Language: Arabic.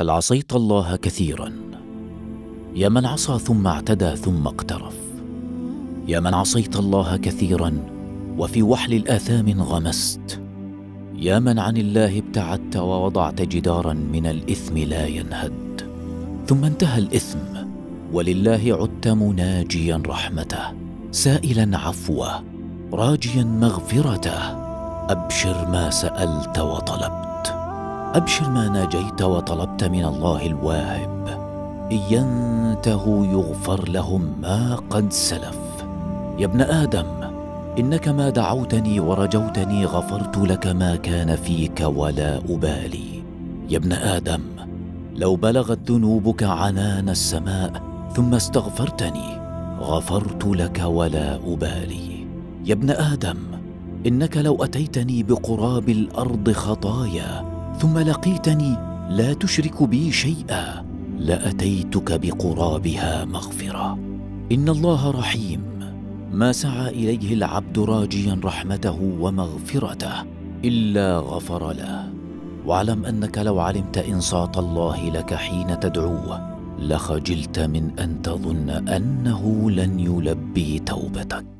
هل عصيت الله كثيرا يا من عصى ثم اعتدى ثم اقترف، يا من عصيت الله كثيرا وفي وحل الآثام غمست، يا من عن الله ابتعدت ووضعت جدارا من الإثم لا ينهد، ثم انتهى الإثم ولله عدت مناجيا رحمته، سائلا عفوه، راجيا مغفرته. أبشر ما سألت وطلبت، أبشر ما ناجيت وطلبت من الله الواهب. إن ينتهوا يغفر لهم ما قد سلف. يا ابن آدم إنك ما دعوتني ورجوتني غفرت لك ما كان فيك ولا أبالي. يا ابن آدم لو بلغت ذنوبك عنان السماء ثم استغفرتني غفرت لك ولا أبالي. يا ابن آدم إنك لو أتيتني بقراب الأرض خطايا ثم لقيتني لا تشرك بي شيئا لأتيتك بقرابها مغفرة. إن الله رحيم ما سعى إليه العبد راجيا رحمته ومغفرته إلا غفر له. واعلم أنك لو علمت إنصات الله لك حين تدعوه لخجلت من أن تظن أنه لن يلبي توبتك.